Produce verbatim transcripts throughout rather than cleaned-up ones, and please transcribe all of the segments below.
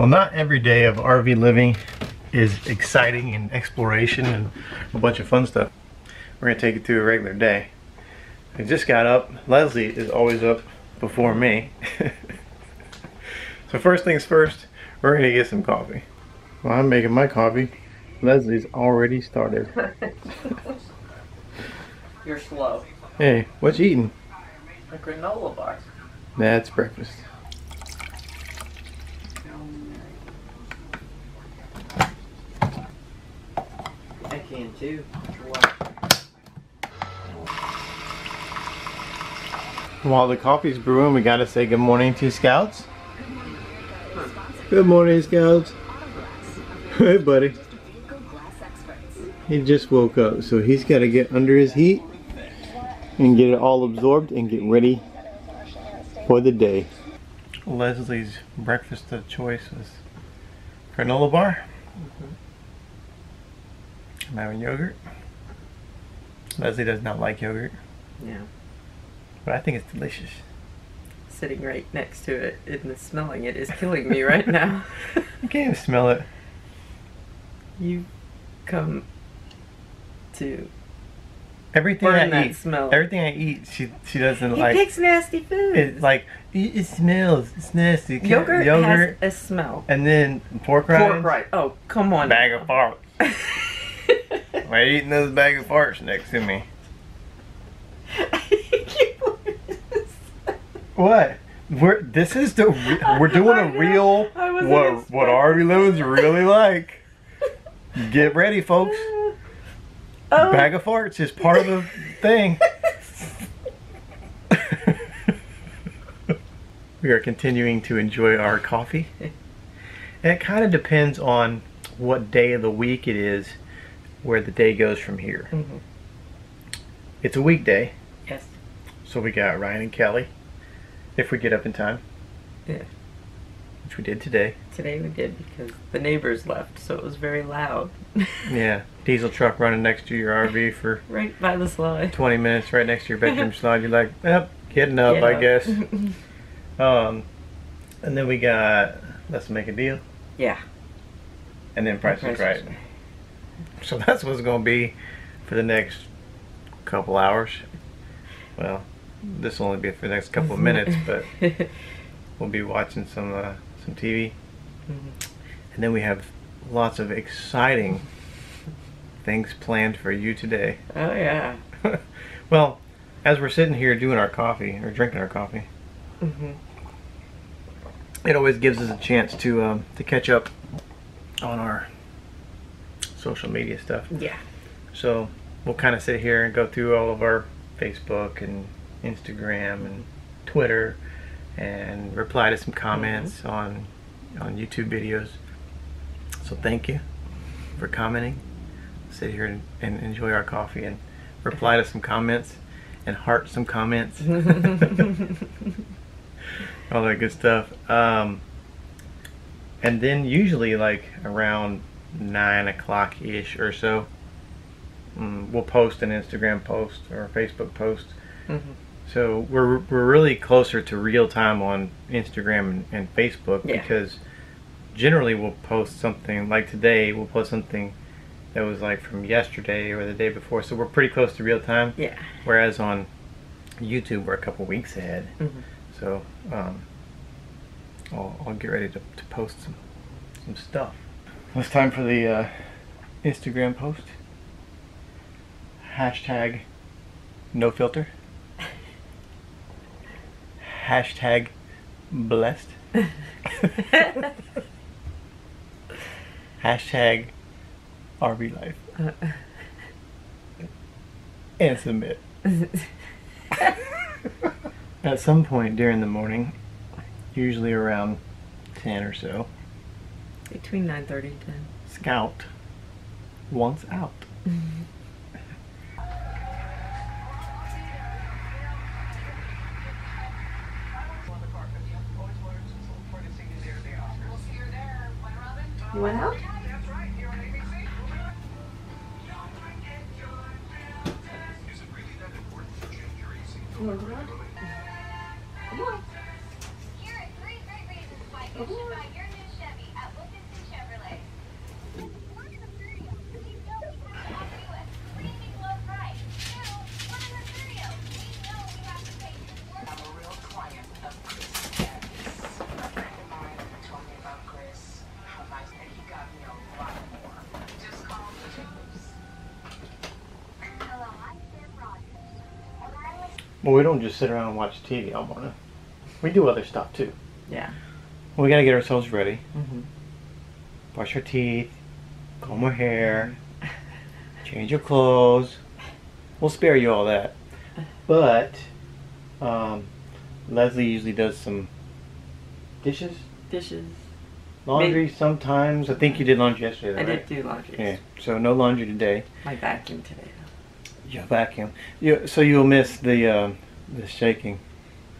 Well, not every day of R V living is exciting and exploration and a bunch of fun stuff. We're gonna take it through a regular day. I just got up. Leslie is always up before me. So first things first, we're gonna get some coffee. Well, I'm making my coffee. Leslie's already started. You're slow. Hey, what you eating? A granola bar. That's breakfast. I can too. While the coffee's brewing, we gotta say good morning to Scouts. Good morning, Scouts. Hey, buddy. He just woke up, so he's gotta get under his heat and get it all absorbed and get ready for the day. Leslie's breakfast of choice was granola bar. Mm-hmm. I'm having yogurt. Leslie does not like yogurt. Yeah. But I think it's delicious. Sitting right next to it and the smelling it is killing me right now. You can't even smell it. You come to everything burn I that eat. Smell. Everything I eat, she she doesn't he like. He picks nasty food. It's like it, it smells. It's nasty. Yogurt, yogurt has a smell. And then pork rinds. Pork rinds. Oh, come on. Bag now. Of farts. Why are you eating those bag of farts next to me? What? We're this is the we're doing a real what what R V living's really like. Get ready, folks. Oh. Bag of farts is part of the thing. We are continuing to enjoy our coffee. And it kind of depends on what day of the week it is, where the day goes from here. Mm-hmm. It's a weekday. Yes. So we got Ryan and Kelly. If we get up in time. Yeah. Which we did today. Today we did because the neighbors left, so it was very loud. Yeah. Diesel truck running next to your R V for... right by the slide. twenty minutes right next to your bedroom slide. You're like, yep, getting up, Get I up. guess. um, And then we got Let's Make a Deal. Yeah. And then Price, price is Right. Right. So that's what's going to be for the next couple hours. Well... this will only be for the next couple of minutes, but we'll be watching some uh, some T V. Mm-hmm. And then we have lots of exciting things planned for you today. Oh, yeah. Well, as we're sitting here doing our coffee, or drinking our coffee, mm-hmm. It always gives us a chance to, um, to catch up on our social media stuff. Yeah. So we'll kind of sit here and go through all of our Facebook and Instagram and Twitter and reply to some comments mm-hmm. on on YouTube videos. So thank you for commenting. Sit here and, and enjoy our coffee and reply to some comments and heart some comments. All that good stuff. Um, and then usually like around nine o'clock ish or so, um, we'll post an Instagram post or a Facebook post. Mm-hmm. So we're we're really closer to real time on Instagram and, and Facebook yeah. because generally we'll post something like today we'll post something that was like from yesterday or the day before, so we're pretty close to real time. Yeah. Whereas on YouTube we're a couple weeks ahead. Mm-hmm. So um, I'll I'll get ready to, to post some some stuff. It's time for the uh, Instagram post. Hashtag no filter. Hashtag blessed. Hashtag R V life. Uh, and submit. At some point during the morning, usually around ten or so. Between nine thirty and ten. Scout wants out. Mm-hmm. You went out? Here are three great reasons why you should buy your new Chevy. Well, we don't just sit around and watch T V all morning. We do other stuff too. Yeah. Well, we gotta get ourselves ready. Mm-hmm. Brush our teeth, comb our hair, change your clothes. We'll spare you all that. But um, Leslie usually does some dishes. Dishes. Laundry Maybe. sometimes. I think you did laundry yesterday, though, I right? did do laundry. Yeah. So no laundry today. My vacuum today. Your vacuum. You, so you'll miss the uh, the shaking.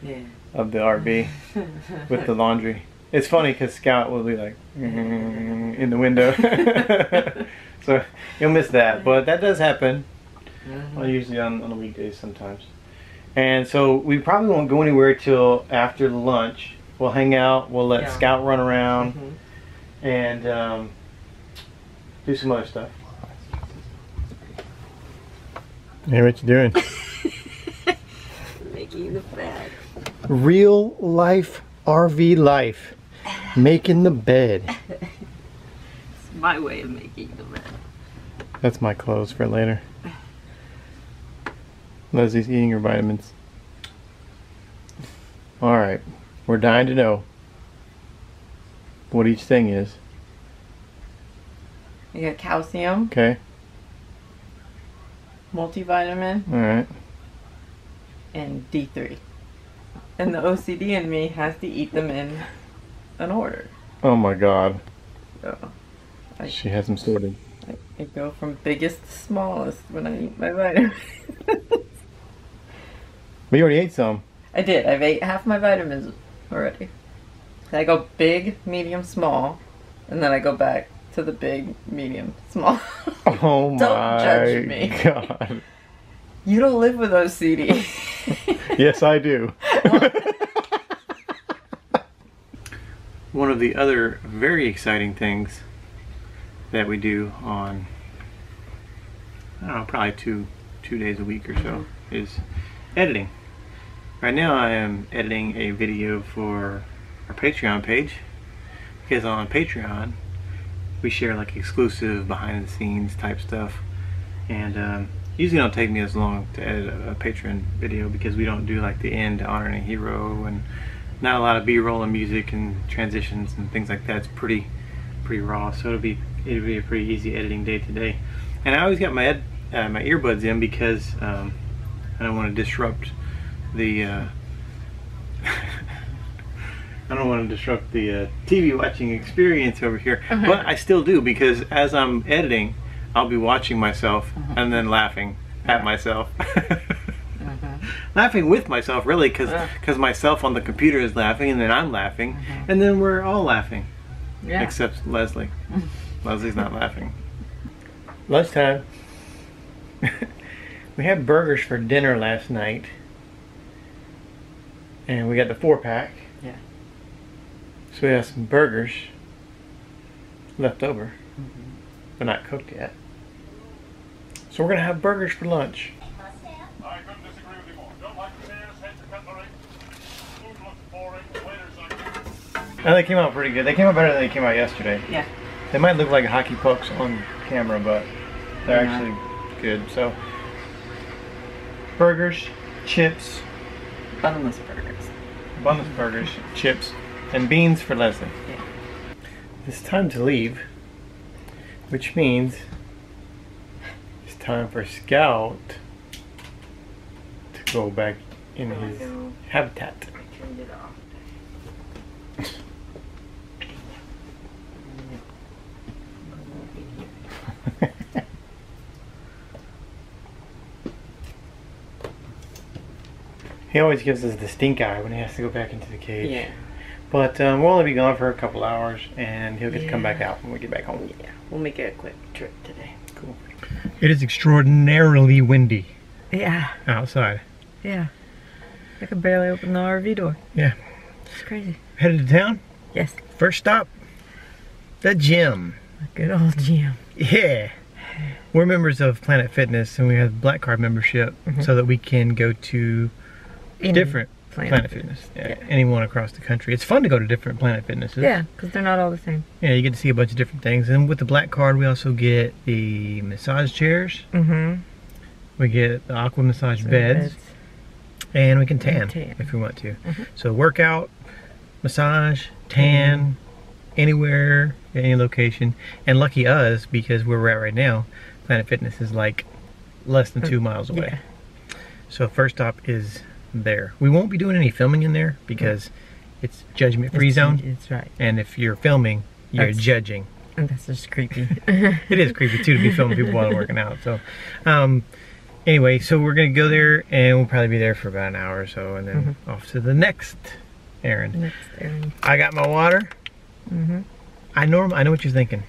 Yeah. Of the R V with the laundry. It's funny because Scout will be like mm, in the window. So you'll miss that, but that does happen. Mm-hmm. Well, usually on, on the weekdays sometimes. And so we probably won't go anywhere till after lunch. We'll hang out. We'll let yeah. Scout run around mm-hmm. and um, do some other stuff. Hey, what you doing? Making the bed. Real life R V life. Making the bed. It's my way of making the bed. That's my clothes for later. Leslie's eating her vitamins. Alright, we're dying to know what each thing is. You got calcium. Okay. Multivitamin. Alright. And D three. And the O C D in me has to eat them in an order. Oh my god. So, I, she has them sorted. I, I go from biggest to smallest when I eat my vitamins. But you already ate some. I did. I've ate half my vitamins already. I go big, medium, small, and then I go back to the big, medium, small. Oh my Don't judge me. God. You don't live with O C D. Yes, I do. One of the other very exciting things that we do on, I don't know, probably two, two days a week or so is editing. Right now I am editing a video for our Patreon page, because on Patreon we share like exclusive behind the scenes type stuff, and um, usually don't take me as long to edit a, a Patreon video because we don't do like the end honoring a hero and not a lot of B-roll and music and transitions and things like that. It's pretty pretty raw, so it'll be it'll be a pretty easy editing day today. And I always got my ed, uh, my earbuds in because um, I don't want to disrupt the uh, I don't want to disrupt the uh, T V watching experience over here, uh-huh. but I still do, because as I'm editing I'll be watching myself uh-huh. and then laughing yeah. at myself. uh-huh. Laughing with myself, really, because because uh. myself on the computer is laughing, and then I'm laughing, uh-huh. and then we're all laughing yeah. except Leslie. Leslie's not laughing. Lunchtime. We had burgers for dinner last night. And we got the four pack. Yeah. So we have some burgers left over, mm-hmm. but not cooked yet. So we're gonna have burgers for lunch. I couldn't disagree with you more. Don't like the beers, hate the cutlery. Food looks boring. Waiters are good. No, they came out pretty good. They came out better than they came out yesterday. Yeah. They might look like hockey pucks on camera, but they're yeah. actually good. So burgers, chips, bunless burgers. Bunless burgers, chips, and beans for Leslie. Yeah. It's time to leave, which means it's time for Scout to go back in oh, his no. habitat. I turned it off. He always gives us the stink eye when he has to go back into the cage. Yeah. But um, we'll only be gone for a couple hours, and he'll get yeah. to come back out when we get back home. Yeah, we'll make it a quick trip today. Cool. It is extraordinarily windy. Yeah. Outside. Yeah. I could barely open the R V door. Yeah. It's crazy. Headed to town? Yes. First stop, the gym. A good old gym. Yeah. We're members of Planet Fitness, and we have Black Card membership, mm-hmm. so that we can go to Any different Planet, Planet Fitness, Fitness. Yeah. Yeah. Anyone across the country. It's fun to go to different Planet Fitnesses. Yeah, because they're not all the same. Yeah, you get to see a bunch of different things. And with the Black Card, we also get the massage chairs. Mm-hmm. We get the aqua massage beds. beds. And we can tan, tan. if we want to. Mm-hmm. So workout, massage, tan, anywhere, any location. And lucky us, because where we're at right now, Planet Fitness is like less than two miles away. Yeah. So first stop is there. We won't be doing any filming in there because mm. it's judgment-free it's, zone. It's right. And if you're filming, you're that's, judging. And that's just creepy. It is creepy too to be filming people while they're working out. So, um, anyway, so we're gonna go there and we'll probably be there for about an hour or so, and then mm-hmm. off to the next errand. Next errand. I got my water. Mm-hmm. I norm. I know what you're thinking.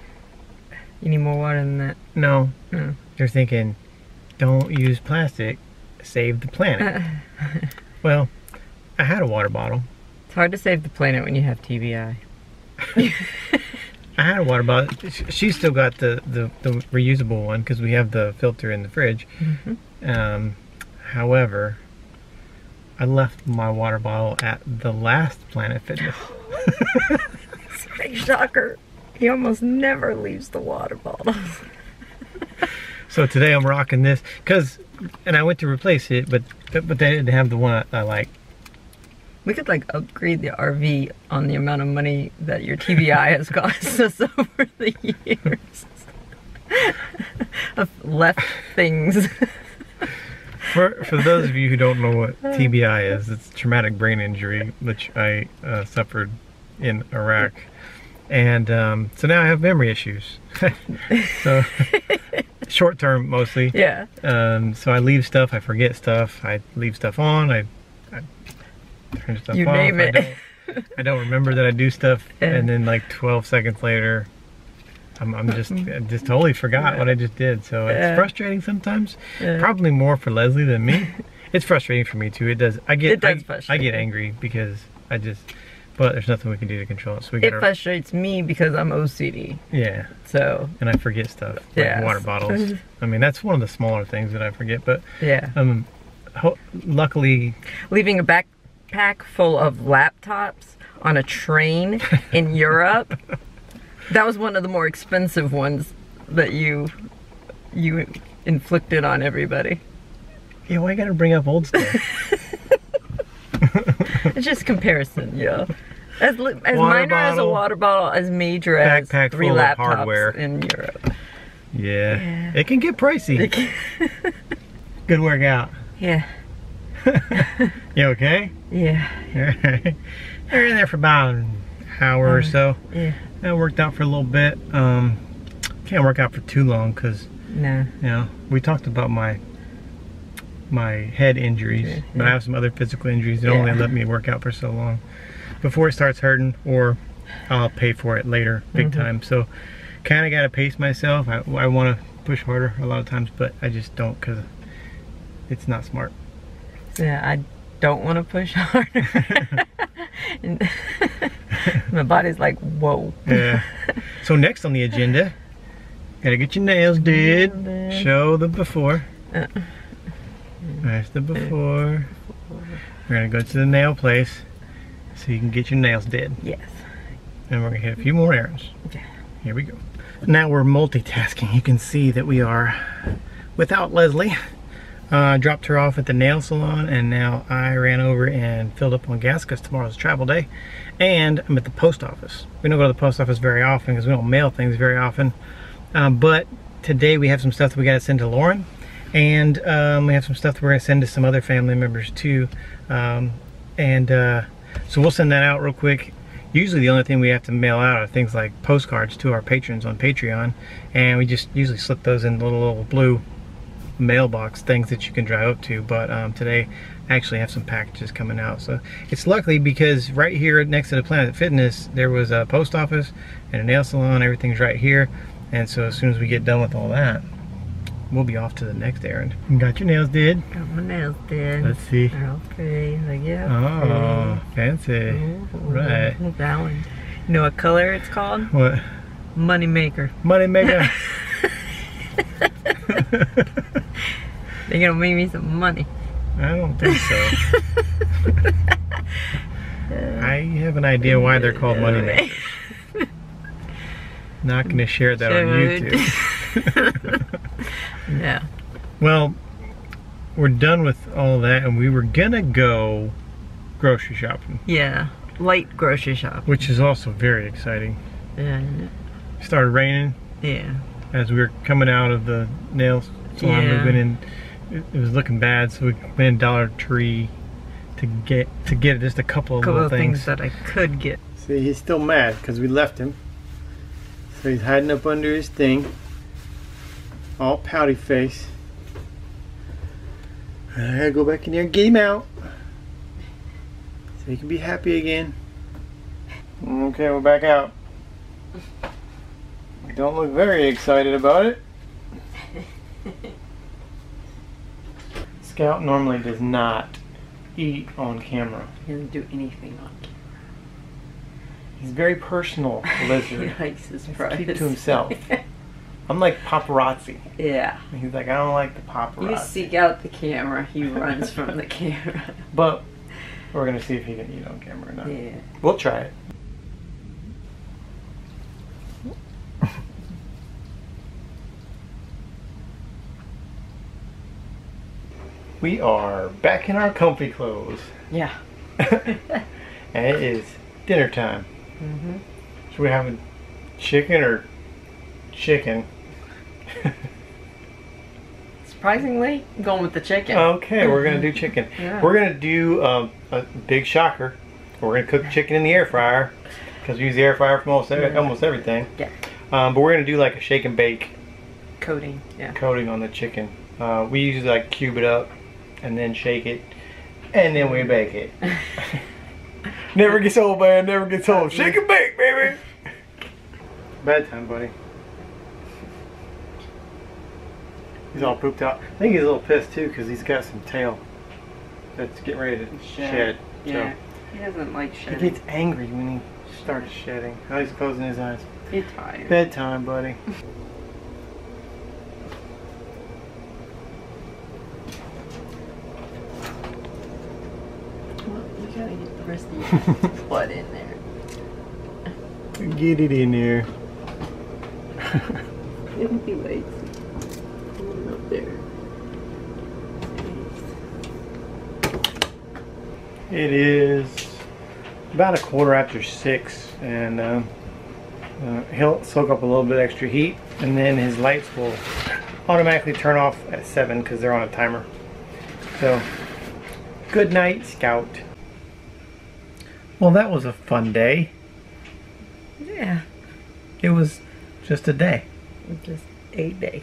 You need more water than that. No. Mm. You're thinking, don't use plastic. Save the planet. Well, I had a water bottle. It's hard to save the planet when you have T B I. I had a water bottle. She's still got the, the, the reusable one because we have the filter in the fridge. Mm-hmm. um, however, I left my water bottle at the last Planet Fitness. It's a big shocker. He almost never leaves the water bottles. So today I'm rocking this because, and I went to replace it, but but they didn't have the one I, I like. We could like upgrade the R V on the amount of money that your T B I has cost us over the years of left things. For, for those of you who don't know what T B I is, it's traumatic brain injury, which I uh, suffered in Iraq. And um, so now I have memory issues. So short term mostly. Yeah. Um, so I leave stuff, I forget stuff, I leave stuff on, I, I turn stuff you off. Name it. I don't, I don't remember that I do stuff, yeah. and then like twelve seconds later, I'm, I'm just I just totally forgot yeah. what I just did. So it's yeah. frustrating sometimes. Yeah. Probably more for Leslie than me. It's frustrating for me too. It does. I get. It does I, frustrate. I get angry because I just. But there's nothing we can do to control it. So we get it our, frustrates me because I'm O C D. Yeah. So. And I forget stuff. Like yeah. water bottles. I mean, that's one of the smaller things that I forget. But. Yeah. Um, ho luckily. Leaving a back. Pack full of laptops on a train in Europe. That was one of the more expensive ones that you you inflicted on everybody. Yeah, why you gotta bring up old stuff? It's just comparison, yeah. As, as minor bottle, as a water bottle, as major as pack three full laptops of hardware. In Europe. Yeah. yeah, it can get pricey. It can Good workout. Yeah. You okay? Yeah. Alright. We were in there for about an hour um, or so. Yeah. I worked out for a little bit. Um, can't work out for too long because, no. you know, we talked about my my head injuries, yeah. but I have some other physical injuries that yeah. only let me work out for so long before it starts hurting, or I'll pay for it later, big mm-hmm. time. So, kind of got to pace myself. I, I want to push harder a lot of times, but I just don't because it's not smart. Yeah, I don't want to push harder. And my body's like, whoa. Yeah. So next on the agenda, gotta get your nails did. Yeah, show the before. Uh, There's the before. before. We're gonna go to the nail place so you can get your nails did. Yes. And we're gonna hit a few more errands. Yeah. Here we go. Now we're multitasking. You can see that we are without Leslie. I uh, dropped her off at the nail salon, and now I ran over and filled up on gas because tomorrow's travel day, and I'm at the post office. We don't go to the post office very often because we don't mail things very often, um, but today we have some stuff that we got to send to Lauren, and um, we have some stuff that we're going to send to some other family members too, um, and uh, so we'll send that out real quick. Usually the only thing we have to mail out are things like postcards to our patrons on Patreon, and we just usually slip those in the little, little blue mailbox things that you can drive up to, but um, today I actually have some packages coming out. So it's luckily because right here next to the Planet Fitness there was a post office and a nail salon. Everything's right here, and so as soon as we get done with all that, we'll be off to the next errand. You got your nails did? Got my nails did. Let's see. They're all pretty. Like, yeah, oh, pretty. Fancy. Ooh, right. That one. You know what color it's called? What? Moneymaker. Moneymaker. They're gonna make me some money. I don't think so. I have an idea why they're called money makers. Not gonna share that on YouTube. Yeah. Well, we're done with all that, and we were gonna go grocery shopping. Yeah, light grocery shopping. Which is also very exciting. Yeah. It started raining. Yeah. As we were coming out of the nail salon, yeah. we went in. It, it was looking bad, so we went in Dollar Tree to get to get just a couple of couple little things. things that I could get. See, he's still mad because we left him. So he's hiding up under his thing, all pouty face. I gotta go back in there and get him out so he can be happy again. Okay, we're back out. You don't look very excited about it. Scout normally does not eat on camera. He doesn't do anything on camera. He's very personal, lizard. He likes his privacy. He's keep to himself. I'm like paparazzi. Yeah. He's like, I don't like the paparazzi. You seek out the camera, he runs from the camera. But we're going to see if he can eat on camera or not. Yeah. We'll try it. We are back in our comfy clothes. Yeah. And it is dinner time. Mm-hmm. So we're having chicken or chicken. Surprisingly, I'm going with the chicken. Okay, we're gonna do chicken. Yeah. We're gonna do um, a big shocker. We're gonna cook chicken in the air fryer because we use the air fryer for almost every, yeah. almost everything. Yeah. Um, but we're gonna do like a shake and bake coating. Yeah. Coating on the chicken. Uh, we usually like cube it up and then shake it and then we bake it. Never gets old, man. Never gets old. Shake and bake, baby. Bedtime, buddy. He's all pooped out. I think he's a little pissed too because he's got some tail that's getting ready to shed. shed yeah. So he doesn't like shedding. He gets angry when he starts shedding. Now he's closing his eyes. He's tired. Bedtime, buddy. Rest of the blood in there. Get it in there. It'll be late. Up there. It is about a quarter after six, and uh, uh, he'll soak up a little bit extra heat, and then his lights will automatically turn off at seven because they're on a timer. So, good night, Scout. Well, that was a fun day. Yeah. It was just a day. Just a day.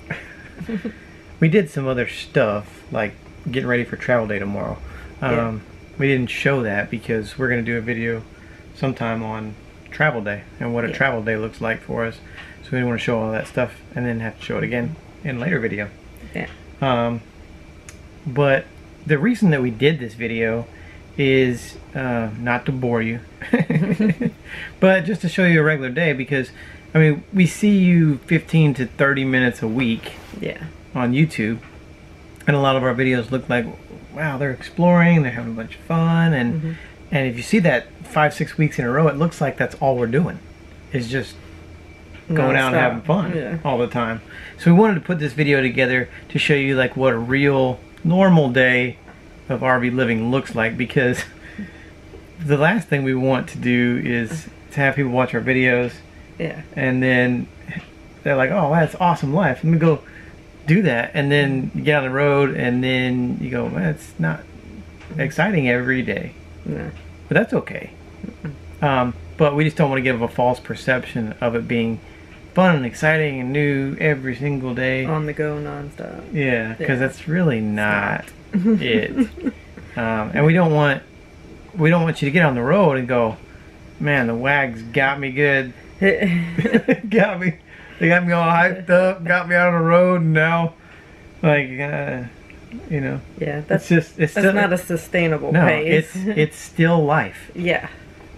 We did some other stuff, like getting ready for travel day tomorrow. Um, yeah. We didn't show that because we're going to do a video sometime on travel day and what a yeah. travel day looks like for us. So we didn't want to show all that stuff and then have to show it again in a later video. Yeah. Um, but the reason that we did this video is uh, not to bore you, but just to show you a regular day, because I mean we see you fifteen to thirty minutes a week, yeah, on YouTube, and a lot of our videos look like, wow, they're exploring, they're having a bunch of fun, and mm-hmm. and if you see that five six weeks in a row, it looks like that's all we're doing, is just going no, out and having fun yeah. all the time. So we wanted to put this video together to show you like what a real normal day of R V living looks like, because the last thing we want to do is to have people watch our videos yeah. and then they're like, oh, that's awesome life, let me go do that, and then you get on the road and then you go, that's not exciting every day. Yeah. But that's okay. Um, but we just don't want to give a false perception of it being fun and exciting and new every single day. On the go, non-stop. Yeah, because yeah. that's really not... it um, and we don't want we don't want you to get on the road and go, man, the Waggs got me good. got me they got me all hyped up, got me out on the road, and now like uh, you know yeah that's it's just it's that's still, not a sustainable no, pace. it's it's still life. Yeah.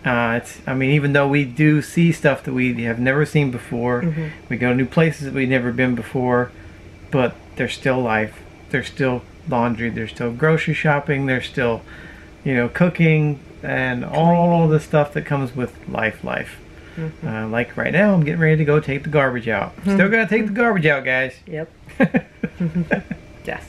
Uh, it's I mean, even though we do see stuff that we have never seen before, mm-hmm. we go to new places that we've never been before, but there's still life, there's still laundry, there's still grocery shopping, there's still, you know, cooking and all the stuff that comes with life life mm-hmm. uh, like right now I'm getting ready to go take the garbage out. Mm-hmm. Still gotta take the garbage out, guys. Yep. Yes.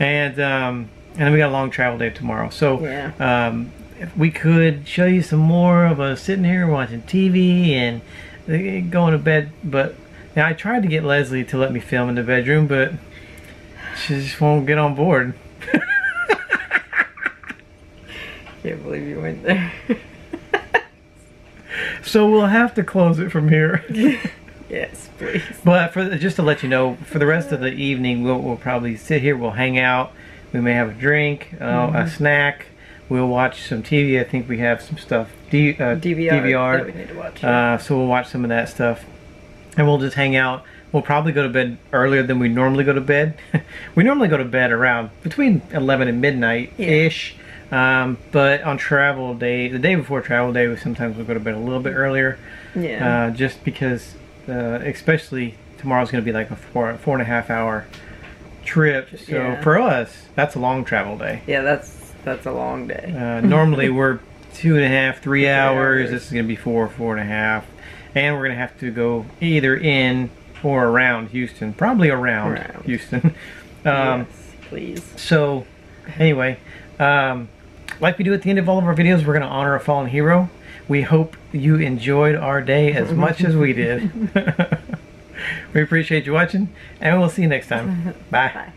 And um, and then we got a long travel day tomorrow. So yeah. um, if we could show you some more of us sitting here watching T V and going to bed. But now I tried to get Leslie to let me film in the bedroom, but she just won't get on board. Can't believe you went there. So we'll have to close it from here. Yes, please. But for the, just to let you know, for the rest of the evening, we'll, we'll probably sit here. We'll hang out. We may have a drink, uh, mm-hmm. a snack. We'll watch some T V. I think we have some stuff. D, uh, D V R. D V R. That we need to watch. Yeah. Uh, so we'll watch some of that stuff, and we'll just hang out. We'll probably go to bed earlier than we normally go to bed. We normally go to bed around between eleven and midnight ish. Yeah. Um, but on travel day, the day before travel day, we sometimes we'll go to bed a little bit earlier. Yeah. Uh, just because, uh, especially tomorrow's going to be like a four, four and a half hour trip. So yeah. for us, that's a long travel day. Yeah, that's that's a long day. Uh, normally we're two and a half, three hours. hours. This is going to be four, four and a half, and we're going to have to go either in or around Houston, probably around, around. Houston. Um, yes, please. So, anyway. Um, Like we do at the end of all of our videos, we're going to honor a fallen hero. We hope you enjoyed our day as much as we did. We appreciate you watching, and we'll see you next time. Bye. Bye.